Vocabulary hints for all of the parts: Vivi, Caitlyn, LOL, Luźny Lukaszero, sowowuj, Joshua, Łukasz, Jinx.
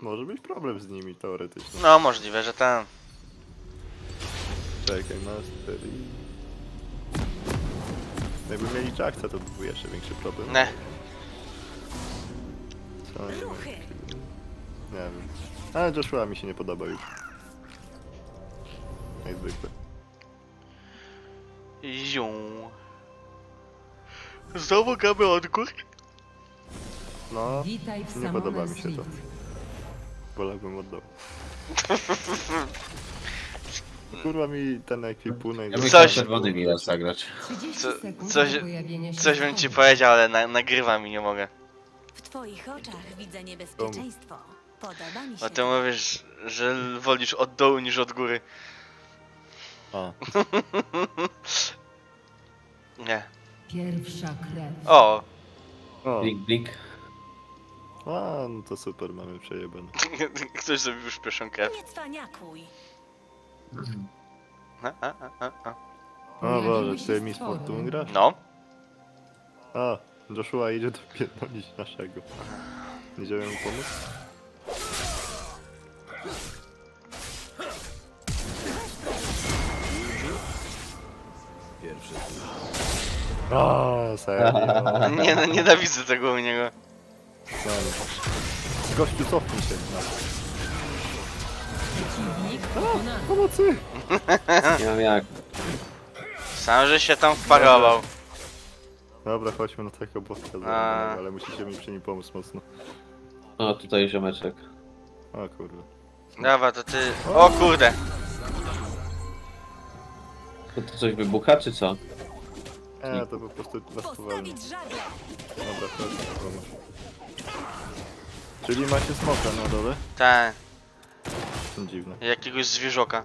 Może być problem z nimi teoretycznie. No możliwe, że ten. Czekaj, master i... Jakby mieli Jacksa, to by był jeszcze większy problem. Ne. Co? Nie wiem. Ale Joshua mi się nie podoba już. Jak zwykle. Ziu. Znowu gamy od góry? No, nie podoba mi się to. Wolałbym oddał. Kurwa mi ten ekwipunek... Ja bym chciał czerwony milas zagrać. Coś bym ci powiedział, ale nagrywam i nie mogę. W twoich oczach widzę niebezpieczeństwo. Podoba mi się. A ty mówisz, że wolisz od dołu niż od góry. O. Nie. Pierwsza krew. O. O. Blik, blik. A, no to super, mamy przejebane. Ktoś zrobił już pierwszą krew. Nie cwaniakuj. O Boże, ty mi sportu grasz? No. A, Joshua idzie do pierdolić naszego. Idziemy mu pomóc? Pierwszy. O, serio. Nie, no nienawidzę tego u niego. Gościu, cofnij się. A, pomocy! Nie wiem jak. Sam, że się tam wparował. Dobra, chodźmy na tego boska, ale musicie mi przy nim pomóc mocno. O, tutaj ziomeczek. O kurde. Dobra, to ty... O kurde! To ty coś wybucha, czy co? Nie, to po prostu nastawalnie. Dobra, chodźmy na pomoc. Czyli macie smoka na dole? Tak. Dziwne. Jakiegoś zwierzoka.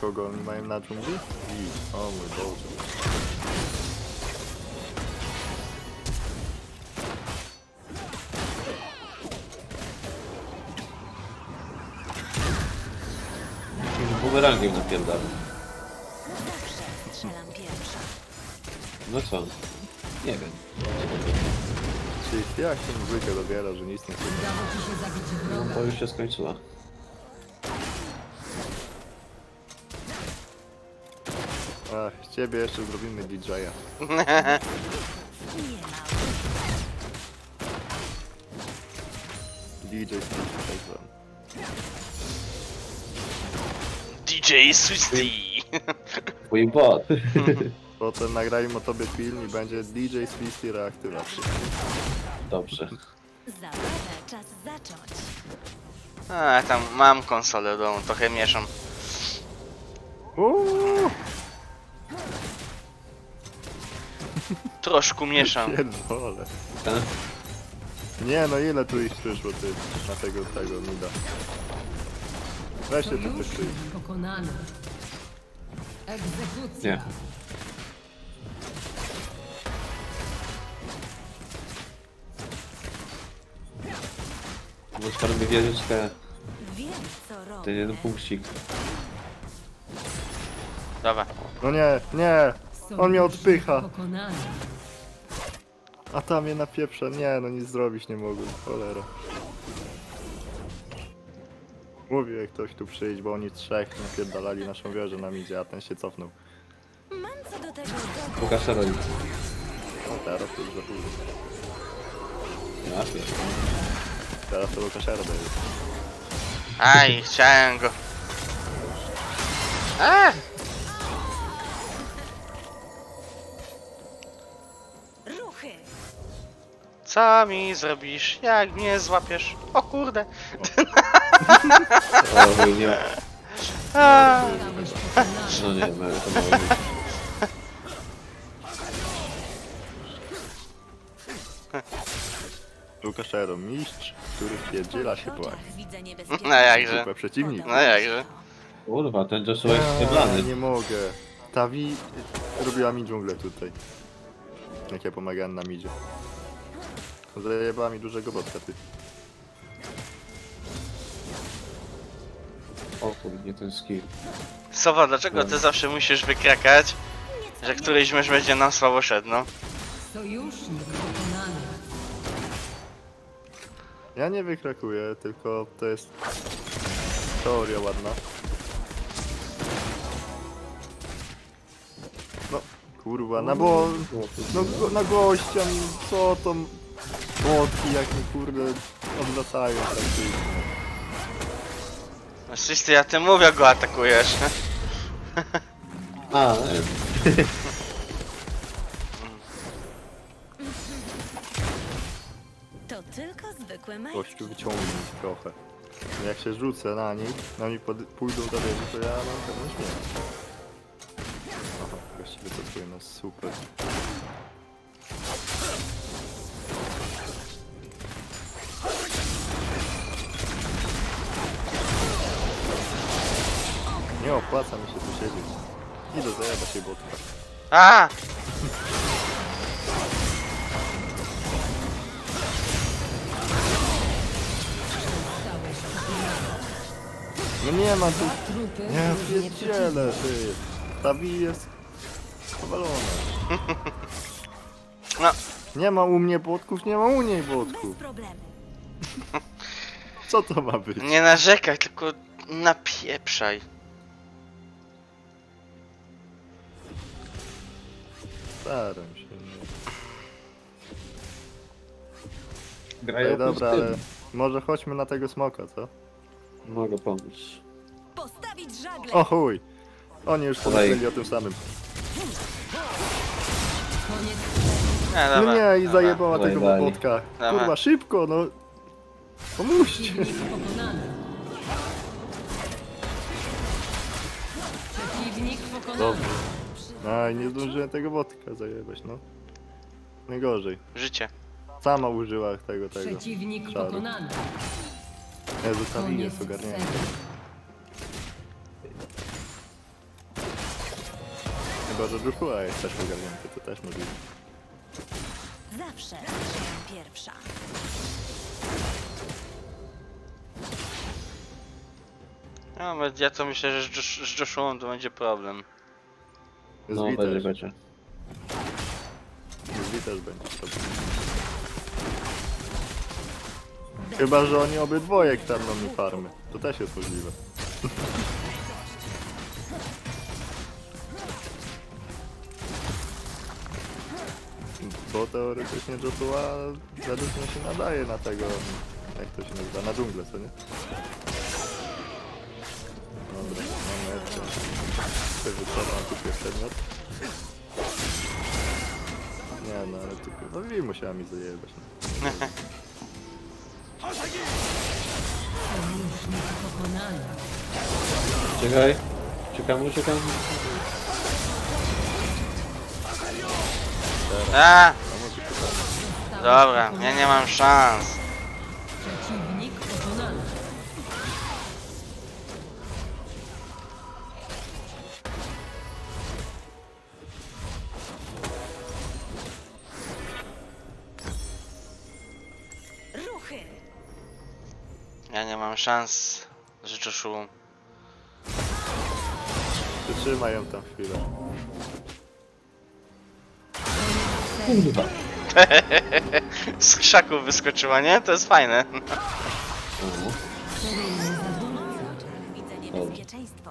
Kogo oni mają na dżungli? I... O mój Boże. Bumerangiem napierdamy. No co? Nie wiem. Czyli jak się muzyka dobiera, że nic nie chce. No bo już się skończyła. Ach, z ciebie jeszcze zrobimy DJ-a. DJ Switch. DJ Switch. Mój bot. Potem nagrajmy o tobie film i będzie DJ Swisty reaktywacja. Dobrze. Zabawa, czas zacząć. A tam mam konsolę do domu, trochę mieszam. Troszkę mieszam. Pierdolę. Nie no, ile tu ich przyszło ty na tego mida. Weź się tu przyszli. Nie. Bo skarby wieżyczkę. Ten jeden punkcik. Dawaj. No nie, nie! On mnie odpycha! A tam mnie napieprza. Nie, no nic zrobić nie mogłem. Cholera. Mówił jak ktoś tu przyjść, bo oni trzech napierdalali naszą wieżę na midzie, a ten się cofnął. Łukasz robi. No teraz to już za późno. Teraz to Łukaszera daje. Aj, chciałem go. A! Ruchy. Co mi zrobisz, jak mnie złapiesz? O kurde. O nie. No nie, to było. Łukaszero, mistrz, który pierdziela się płak. No jakże. No jakże. Kurwa, ten Joshua jest wyblany. Nie mogę. Ta Vivi robiła mi dżunglę tutaj. Jak ja pomagałem na midzie. Zajebała mi dużego botka, ty. O kurde, nie ten skill. Sowa, dlaczego ty zawsze musisz wykrakać, że któryś mysz będzie nam słabo szedł, no? Sojusznik pokonany. Ja nie wykrakuję, tylko to jest teoria ładna. No, kurwa, na bo... No, na gościa mi, co to... Błotki jak mi kurde odlatają praktycznie. No wszyscy, ja tym mówię, go atakujesz. A, to tylko zwykłe majtki. Kościół wyciągnąć trochę. Jak się rzucę na nich, na mi pójdą do wieży, to ja mam pewność nie. Aha, właściwie to twoje nas super. Nie opłaca mi się tu siedzieć. I do zajeba się botka. A! No nie ma tu... Nie, pierdziele, ty. Ta Vivi jest... powalona. No. Nie ma u mnie błotków, nie ma u niej błotków. Co to ma być? Nie narzekaj, tylko napieprzaj. Staram się. Grają dobra, ale może chodźmy na tego smoka, co? Mogę pomóc. Postawić żagle. O chuj! Oni już pomyśleli o tym samym. Nie, dobra, no nie, i zajebała dobra, tego robotka. Kurwa, szybko, no. Pomóżcie. Przeciwnik pokonany. Aj, nie zdążyłem tego botka zajebać, no. Najgorzej. Życie. Sama użyła tego. Przeciwnik pokonany. Ja zostawiłem, jest ogarnięty. Chyba, że Joshua jest też ogarnięty, to też możliwe. Zawsze pierwsza. No, ja to myślę, że z Joshuą to będzie problem. No, będzie. Zwitasz będzie. Chyba, że oni obydwoje tarną mi farmy. To też jest możliwe. Bo teoretycznie Joshua zadycznie się nadaje na tego... Jak to się nazywa? Na dżunglę, co nie? Dobra, mamy jeszcze... Wytrzymam kupię przedmiot. Nie no, ale tu... No Vivi musiała mi zajebać. Czekaj. Czekam. A! Dobra, ja nie mam szans. Przeciwnik pokonany. Ruchy. Ja nie mam szans, życzę szułu. Wytrzymaj ją tam chwilę. Kurwa. Z krzaków wyskoczyła, nie? To jest fajne.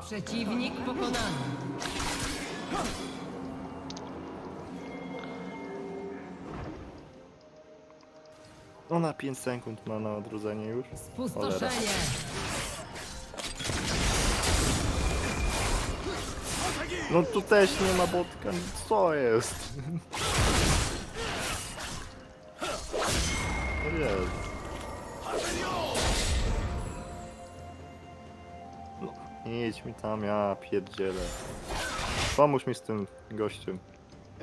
Przeciwnik pokonany. Ona 5 sekund ma na odrodzenie już. Spustoszenie. No tu też nie ma botka, co jest? No, idź mi tam, ja pierdzielę. Pomóż mi z tym gościem.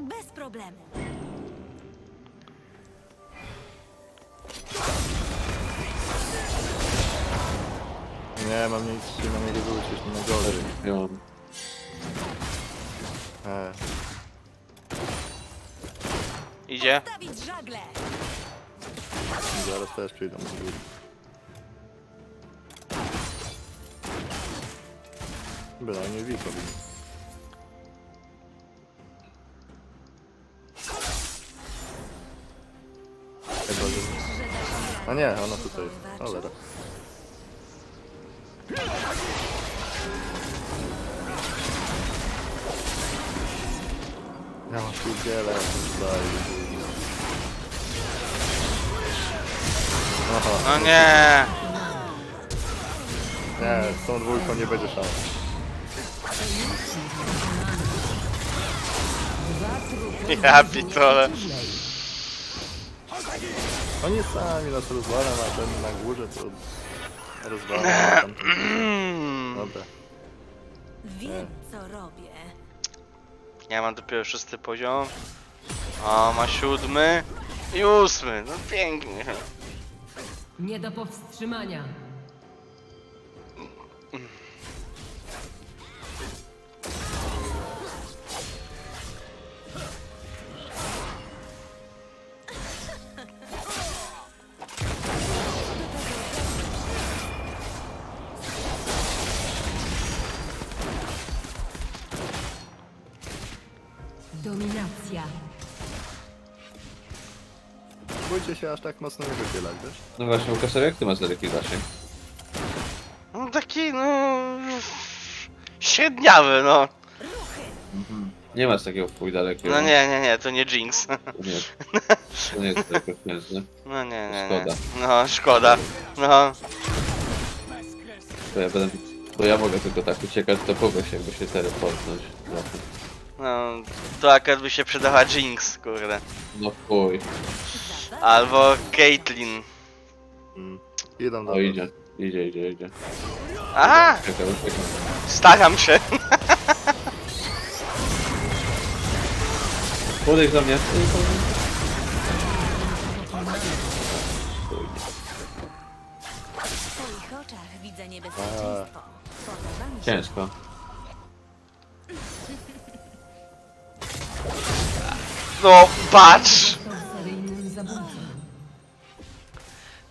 Bez problemu. Nie, mam nic, się na niego wrócić, nie najgorzej. Idzie. Zaraz też przyjdą. Byle nie widzę. Chyba, że... A nie, ona tutaj jest. Ale tak. Ja mam tu wiele tutaj. No nie! Nie, z tą dwójką nie będzie szans. Ja pitole. Oni sami nas rozwala, a ten na górze to rozwala. Dobra. Wiem co robię. Ja mam dopiero 6. poziom. A ma 7. I 8. No pięknie. Nie do powstrzymania. Dominacja. Bójcie się aż tak mocno nie wychylać, wiesz? No właśnie, Łukasz, jak ty masz daleki zasięg? No taki, no... średniawy, no. Mhm. Nie masz takiego chuj dalekiego. No nie, nie, nie, to nie Jinx. Nie. To nie jest tak piękne. No nie, nie, szkoda. No, szkoda. No. To ja będę... To ja mogę tylko tak uciekać do kogoś, jakby się teleportnąć. No, to akurat by się przydała Jinx, kurde. No chuj. Albo Caitlyn. Idą do idzie. Idzie. Aha! Staram się. Podejdź do mnie. W twoich oczach widzę niebezpieczeństwo. Ciężko. No, patrz!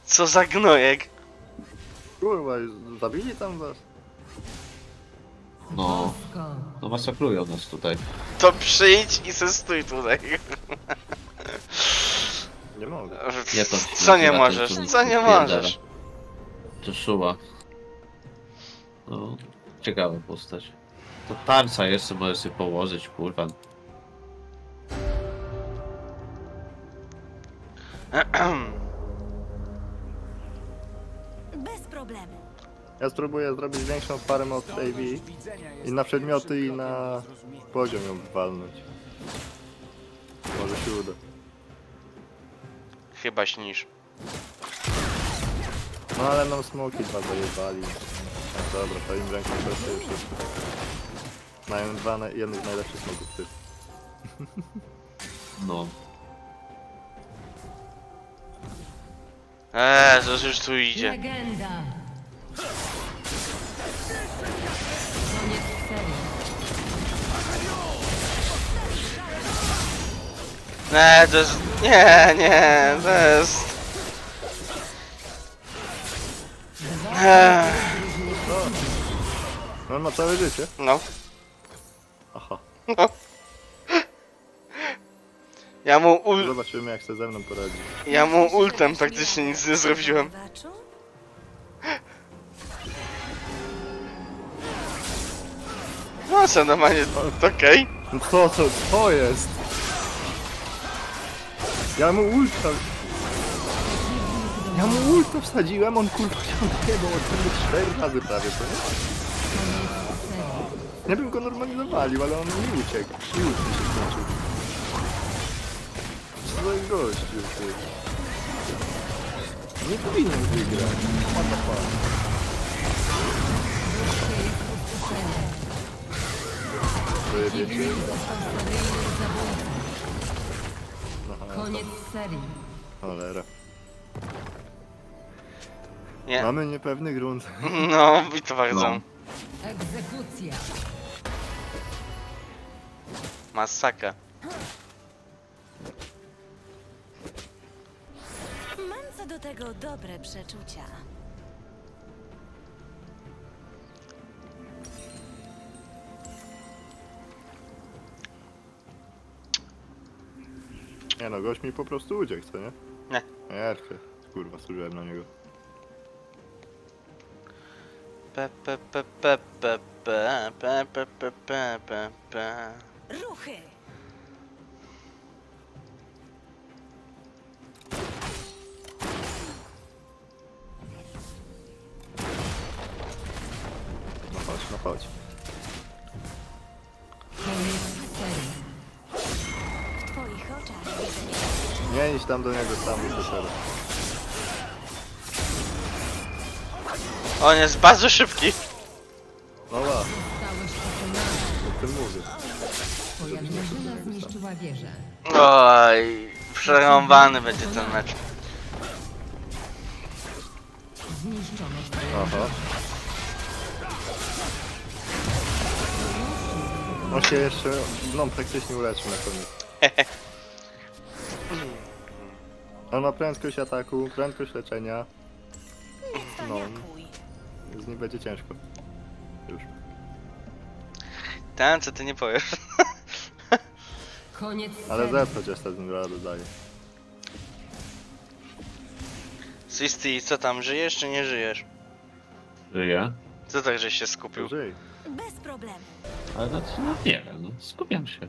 Co za gnojek! Kurwa, zabili tam was? No... No masakrują nas tutaj. To przyjdź i se stój tutaj. Nie mogę. Nie, to, co nie możesz? Co nie możesz? To Joshua. No... Ciekawa postać. To tarca jeszcze możesz sobie położyć, kurwa. Bez problemu. Ja spróbuję zrobić większą parę od Vivi i na przedmioty i na poziom ją walnąć. Może się uda. Chyba śnisz. No ale nam smoki dwa zajebali. No dobra, to im ręką proszę już jest. Mają dwa jednych z najlepszych smoków w tym. No. Coś już tu idzie. Legenda. To jest... Nie, to jest... No na całe życie? No. Aha. No. Ja mu ult... Zobaczymy jak się ze mną poradzi. Ja mu ultem praktycznie nic nie zrobiłem. No co normalnie, to okej. Okay. To jest? Ja mu ulta wsadziłem, on kurwa nie był od 4 razy prawie, to nie? Nie bym go normalizowalił, ale on nie uciekł. I ult mi się skończył. Gościu, nie powinien wygrać. Koniec serii. Cholera. Nie. Mamy niepewny grunt. No, i to bardzo. Egzekucja. Masakra. Do tego dobre przeczucia. Nie no, gość mi po prostu uciekł, co nie? Nie. Jercie, kurwa, służyłem na niego. Ruchy! No chodź, no chodź. W twoich oczach. Nie idź tam do niego, sam wyszedł. On jest bardzo szybki. No ła. O tym mówię. Twoja drużyna zniszczyła wieżę. Oj, przerąbany będzie ten mecz. Zniszczono. Aha. No się jeszcze, no praktycznie uleczył na koniec. On ma prędkość ataku, prędkość leczenia. No. Z nim będzie ciężko. Już. Tam co ty nie powiesz. Koniec. Ale zepchać jeszcze ten raz dodaję. Sisty, co tam, żyjesz czy nie żyjesz? Żyję. Co tak, żeś się skupił? Żyj. Bez problemu. Ale no, no nie wiem, no, skupiam się.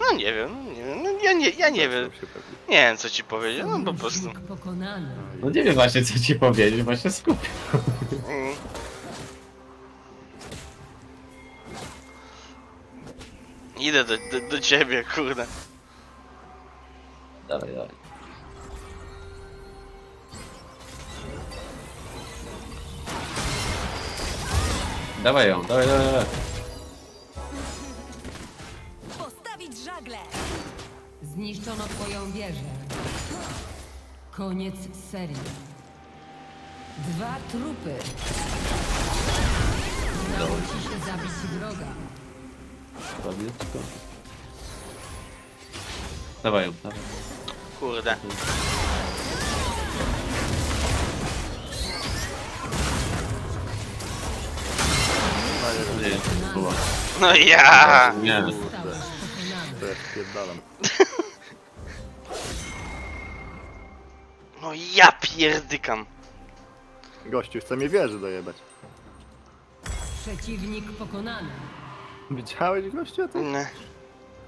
No nie wiem, no nie wiem, no, ja nie wiem. Nie wiem co ci powiedzieć, no po prostu. No nie wiem właśnie co ci powiedzieć, właśnie skupiam. Idę do ciebie, kurde. Dawaj, dawaj. Dawaj ją, dawaj, dawaj, dawaj. Postawić żagle. Zniszczono twoją wieżę. Koniec serii. Dwa trupy. Udało ci się zabić wroga. Zabieczko. Dawaj ją, dawaj. Kurde. No ja! Nie. To ja spierdalam. No ja pierdykam. Gościu chce mnie wieży dojebać. Przeciwnik pokonany. Widziałeś gościa ty? Nie.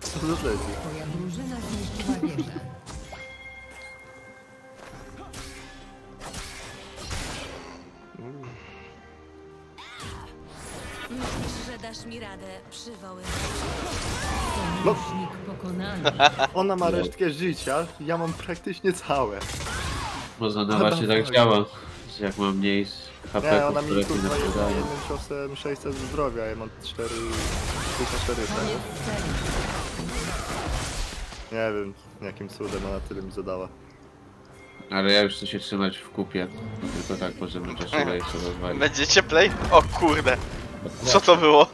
Co to leci? Twoja drużyna zniszczyła wieżę. Myślisz, że dasz mi radę, przywoływać. No. Ona ma resztkę życia, ja mam praktycznie całe. Można na właśnie tak działa, że jak mam mniej HP, nie, ona mi nie sprzedaje. Jednym ciosem 600 zdrowia, ja mam 4400. Nie wiem, jakim cudem ona tyle mi zadała. Ale ja już chcę się trzymać w kupie, tylko tak możemy Joshua jeszcze rozwalić. Będzie cieplej? O kurde! Co to było?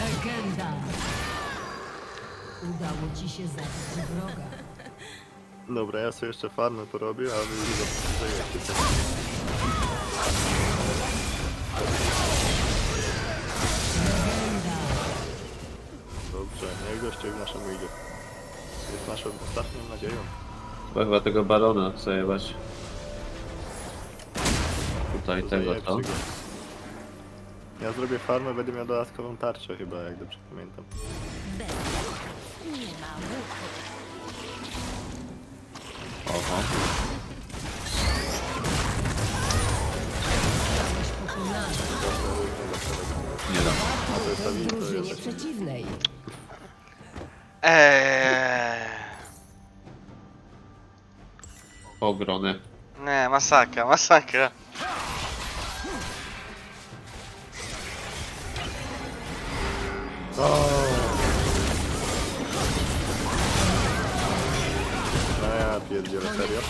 Legenda. Udało ci się zabić wroga. Dobra, ja sobie jeszcze farmę porobię, a wy widzę. Dobrze, niech goście w naszym idzie. Jest naszą ostatnią nadzieją. Chyba tego balona zajebać. Tutaj to tego to. Ja zrobię farmę, będę miał dodatkową tarczę chyba, jak dobrze pamiętam. Oho. Nie dam. A to jest ta wina, to jest przeciwnej. Ogrony. Nie, masakra, masakra. O. A ja pierdzielę, serio?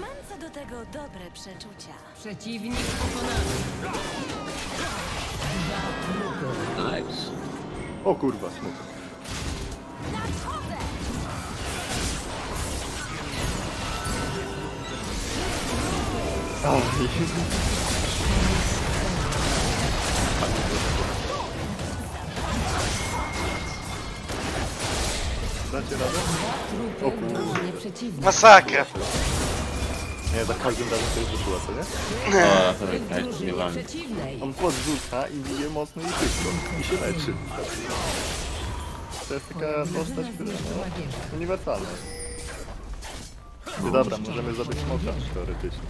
Mam co do tego dobre przeczucia. Przeciwnik pokonany. Nice. O kurwa, smutno. Aj. Dacie radę? O kurde. Masakra! Nie, za każdym razem to już wyszło, co nie? A, tak, nie mam. On podrzuca i bije mocno i szybko. I się leczy. To jest taka postać, która jest uniwersalna. No dobra, możemy zabić smoka teoretycznie.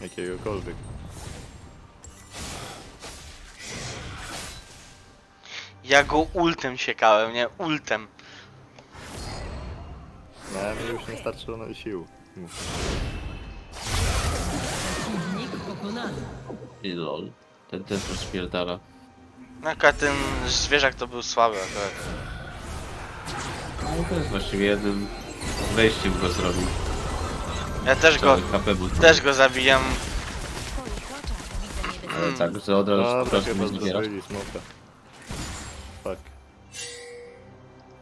Jakiegokolwiek. Ja go ultem siekałem, nie? Ultem. No, mi już nie starczyło sił. I lol. Ten też rozpierdala. No a ten zwierzak to był słaby akurat. No to jest właściwie jeden. Wejściem go zrobił. Ja też go. Też go zabijam. Ale tak, że od razu po prostu nie zbierasz. Tak.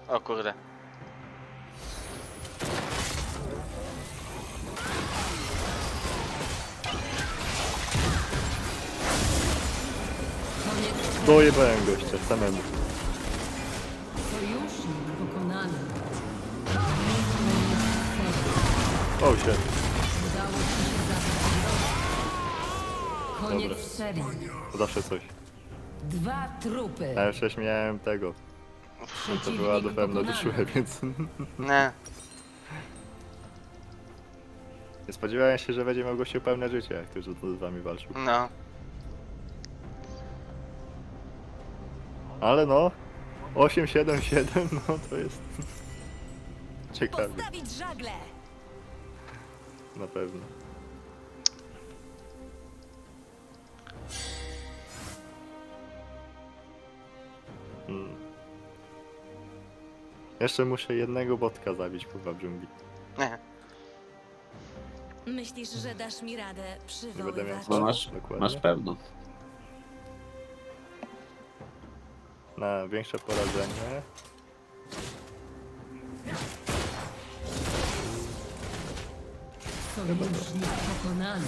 O kurde. Dojebałem gościa samemu. O się. Dobra. To zawsze coś. Dwa trupy. Ja jeszcze śmiałem tego. To była do pewno duszłe, więc... Nie. Nie spodziewałem się, że będzie miał gościu pełne życie, jak ktoś z wami walczył. No. Ale no, 8-7-7, no to jest... Ciekawe. Postawić żagle. Na pewno. Jeszcze muszę jednego botka zabić po dżungli. Myślisz, że dasz mi radę przywoływać? Bo masz pewno. Na większe porażenie. Sojusznik pokonany.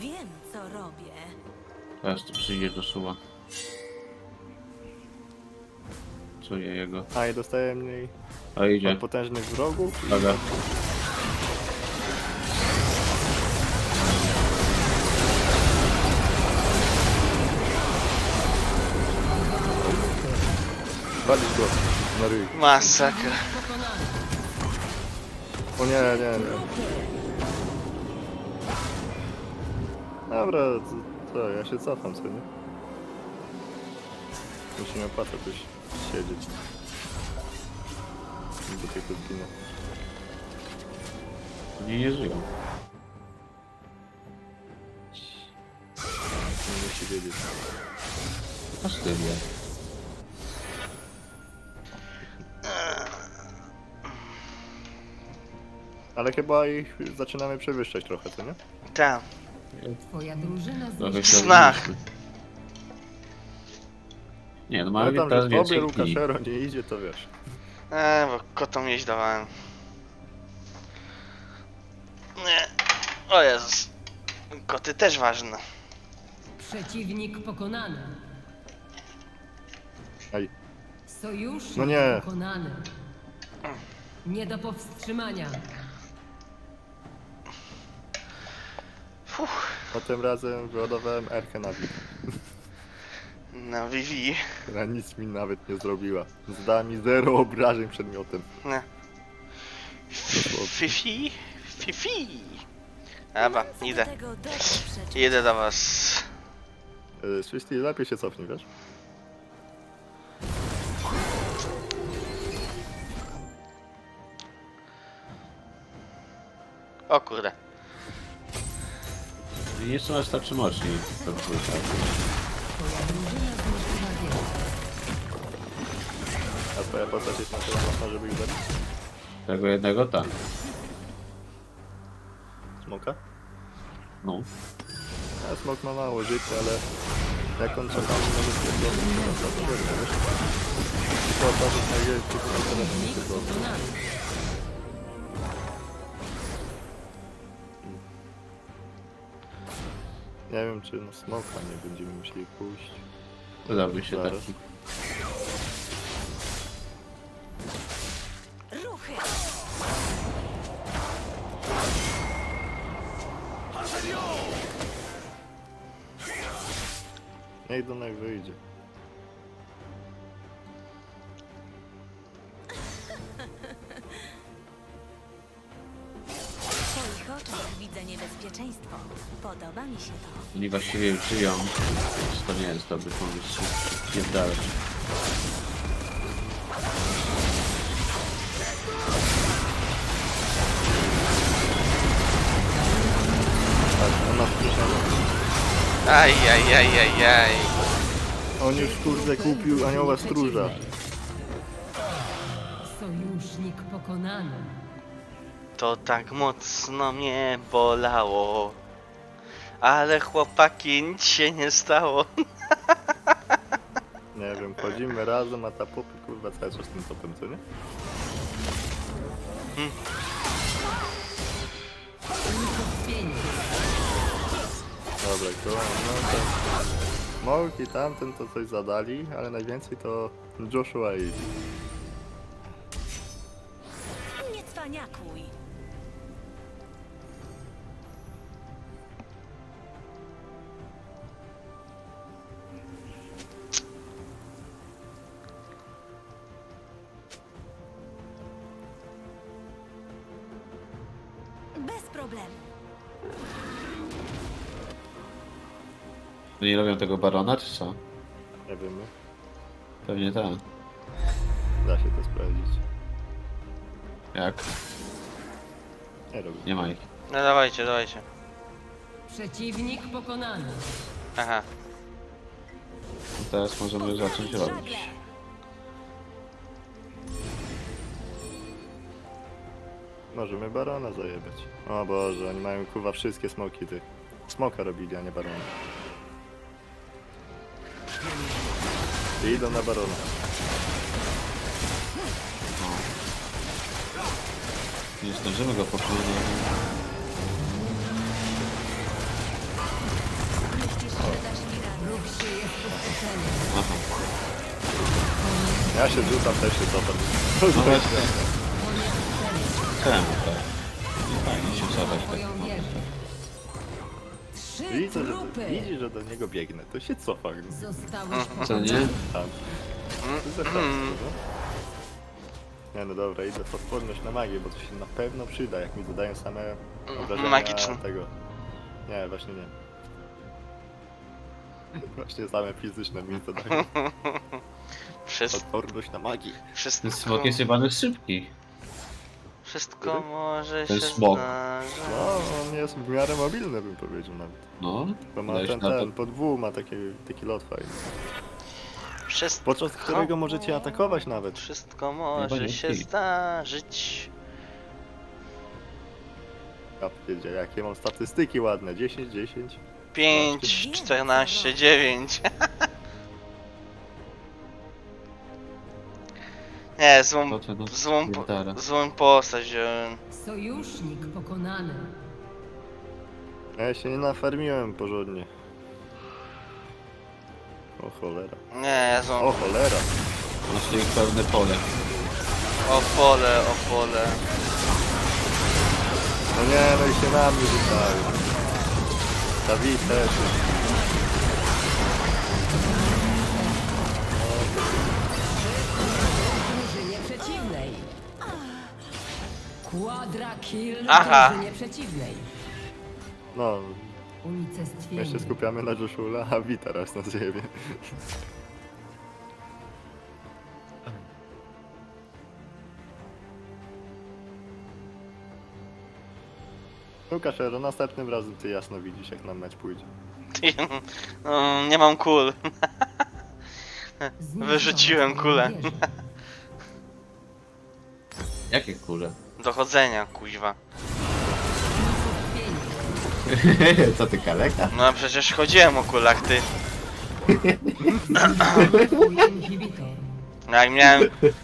Wiem, co robię. Teraz tu przyjdzie Joshua. Czuję jego. A i dostaję mniej. A idzie. Od potężnych wrogów. Dobra. Walić go na ryj. Masakra. O nie, nie, nie. Dobra, to ja się cofam sobie. Musimy opłacać coś siedzieć. Do tej kutki. Nie żyją. Nie musi wiedzieć. Aż ty wie. Ale chyba ich zaczynamy przewyższać trochę, co nie? Tak. Twoja drużyna w snach. Nie, no mamy no tam, że tobie Łukaszero nie idzie, to wiesz. Bo kotom jeźdź dawałem. Nie. O Jezus. Koty też ważne. Przeciwnik pokonany. Aj. Sojusznik no nie. Pokonany. Nie do powstrzymania. Fuh. Po tym razem wyładowałem Erkę na Vivi. Na Vivi. Która nic mi nawet nie zrobiła. Zdała mi 0 obrażeń przedmiotem. No. Fifi? Fifi! Dobra, idę. Idę do was. Swifty, lepiej się cofnij, wiesz? O kurde. Nie są aż tak mocni. A twoja postać jest na tyle mocna, żeby ich zabić? Tego jednego tak. Smoka? No. A smok ma mało życia, ale jak on czeka, może stwierdzić, to jest to, co to jest. Nie wiem, czy no smoka nie będziemy musieli pójść. Dodałby się taki. Niech do niej wyjdzie. Widzę niebezpieczeństwo. Podoba mi się to. Oni właściwie żyją, więc to nie jest dobry pomysł. Jest dalej. Ajajajajaj. On już kurde kupił anioła stróża. Sojusznik pokonany. To tak mocno mnie bolało. Ale chłopaki, nic się nie stało. Nie wiem, chodzimy razem, a ta popy kurwa cały czas tym topem, co nie? Dobra, kurwa, no to... Małki i tamten to coś zadali, ale najwięcej to Joshua i... Nie cwaniakuj. Nie robią tego barona, czy co? Nie wiem. Pewnie tak. Da się to sprawdzić. Jak? Nie robię. Nie ma ich. No dawajcie, dawajcie. Przeciwnik pokonany. Aha. I teraz możemy zacząć robić. Możemy barona zajebać. O Boże, oni mają kurwa wszystkie smoki tych. Smoka robili, a nie barona. I idą na barona. Nie zdążymy go pokonać. Ja się rzucam też się topem. No właśnie. Czemu tak? Nie fajnie się zabrać tak. Widzi, że do niego biegnę, to się cofa. Co nie? Tak. Nie no dobra, idę podporność na magię, bo to się na pewno przyda, jak mi dodają same obrażenia magiczne. Tego. Nie, właśnie nie. Właśnie same fizyczne mi dodają. Podporność na magii. Wszystko... Smok jest jebany szybki. Wszystko Który? Może się smok. No, on jest w miarę mobilny, bym powiedział nawet. No, bo ma ten pod W ma taki lot fajny. Wszystko... Podczas którego możecie atakować nawet. Wszystko może się zdarzyć. Ja powiedziałem, jakie mam statystyki ładne. 10, 10. 5, 14, 9. Nie, złą postać wziąłem. Sojusznik pokonany. Ja się nie nafarmiłem porządnie. O cholera. Nie, O cholera. Właśnie pełne pole. O pole, o pole. No nie, no i się na mnie rzucają. Dawid też. Aha. No, my się skupiamy na Joshua, a Vita raz na siebie. Łukasz, następnym razem ty jasno widzisz, jak nam mecz pójdzie. No, nie mam kul. Wyrzuciłem kulę. Jakie kule? Dochodzenia, kuźwa. Co ty, kaleka? No przecież chodziłem o kulach, ty.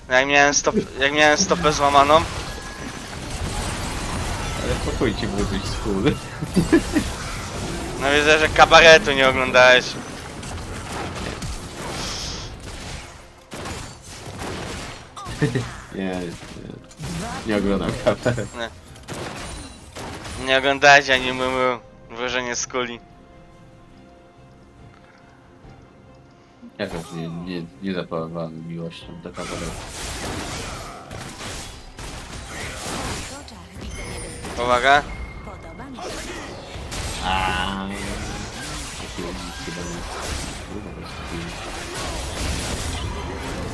Jak miałem stopę złamaną. Ale pokój ci wrócić z kul. No widzę, że kabaretu nie oglądałeś. Nie oglądam kabaretu. Nie oglądałeś ani mumu, wyłożenie z kuli. Jakoś nie zapałowałem miłością do kabaretu. Uwaga.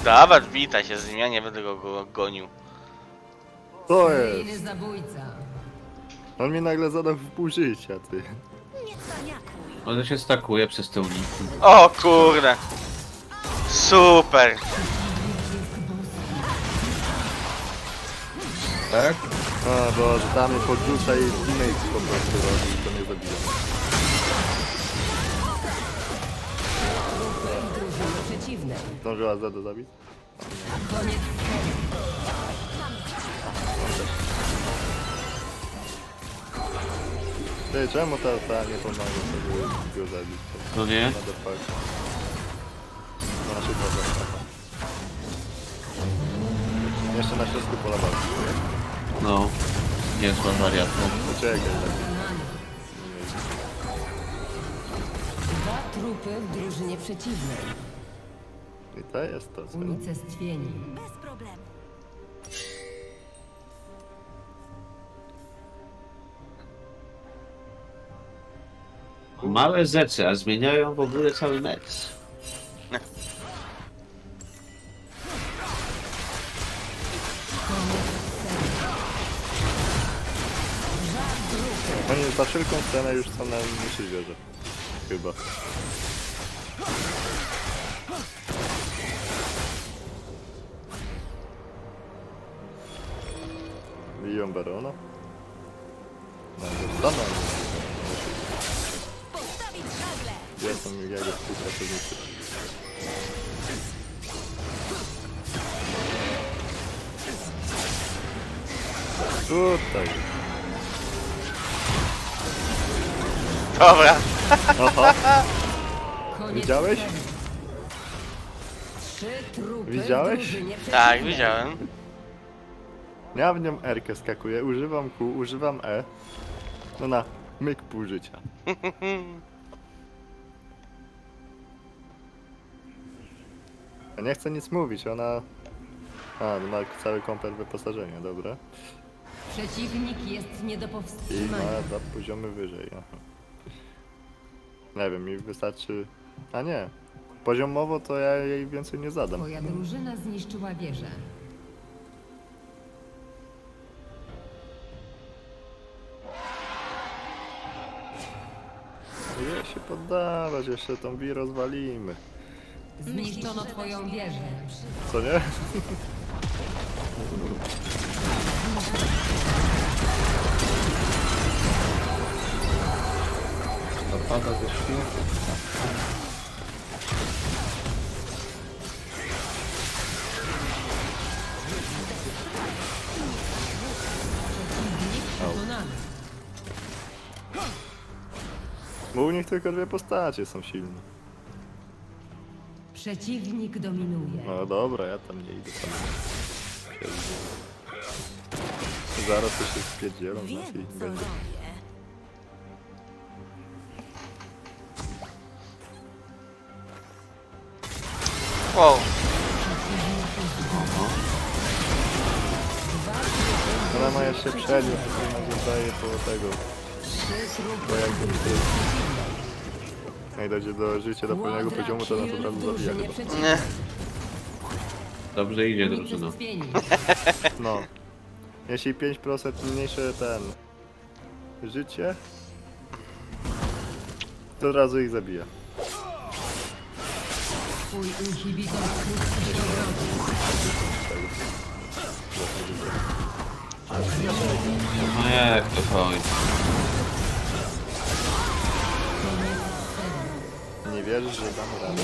Dobra, wita się z nim, ja nie będę go gonił. To jest zabójca. On mnie nagle zadał w pół życia, ty. On się stakuje przez tę ulicę. O kurde. Super. Tak? A, bo tam mnie podrzuca i teammate po prostu robi, to mnie zabija. Zdążyła Zeda zabić? Ty, czemu ta nie pomaga sobie go zabić? No nie? Na szybko zabić. Jeszcze na środku pola walki. No, nie jest pan wariat. Czekaj, dwa trupy w drużynie przeciwnej. I to jest to, co? Unicestwieni. Bez problemu. Małe rzeczy, a zmieniają w ogóle cały mecz. Oni za wszelką cenę już są na myśli wierzę. Chyba. Biją barona? No, ja jestem jak współpracownicy. Tutaj. Dobra. Oho. Widziałeś? Widziałeś? Tak, widziałem. Ja w nią R-kę skakuję, używam Q, używam E. No na myk pół życia. Ja nie chcę nic mówić, ona... A, ma cały komplet wyposażenia, dobra. Przeciwnik jest nie do powstrzymania. I ma dwa poziomy wyżej, aha. Nie wiem, mi wystarczy... A nie. Poziomowo to ja jej więcej nie zadam. Twoja drużyna zniszczyła wieżę. Nie się poddawać, jeszcze tą bi rozwalimy. Zniszczono twoją wieżę. Co nie? Pada ze święty. Bo u nich tylko dwie postacie są silne. Przeciwnik dominuje. No dobra, ja tam nie idę. Tam. Zaraz to się spierdzielą. Wow. Ona ma jeszcze przednią, to nie zadaje po tego. Bo jakby tutaj... Jak dojdzie do życia do pełnego poziomu, to na to prawda zabija. Nie. Dobrze idzie drużyna. No. Jeśli 5% mniejsze ten... Życie... To od razu ich zabija. Twój inhibitor krótki się rodzi. No jak to chodzi? Nie wierzysz, że dam radę.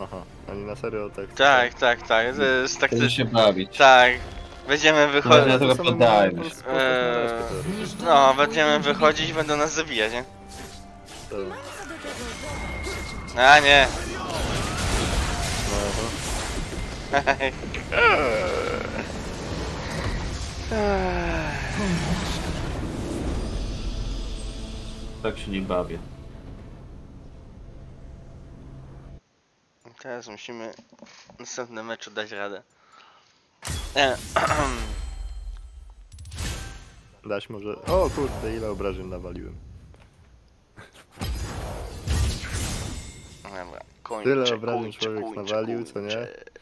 Aha, oni na serio tak... Tak, tak, tak. To jest tak... Chcę się bawić. Tak. Będziemy wychodzić. No, ja poddajmy. No, będziemy wychodzić, będą nas zabijać, nie? A nie! Tak się nie bawię. Teraz musimy w następnym meczu dać radę. Dać może... O kurde, ile obrażeń nawaliłem. Dobra, kończę, tyle obrażeń człowiek nawalił, co nie?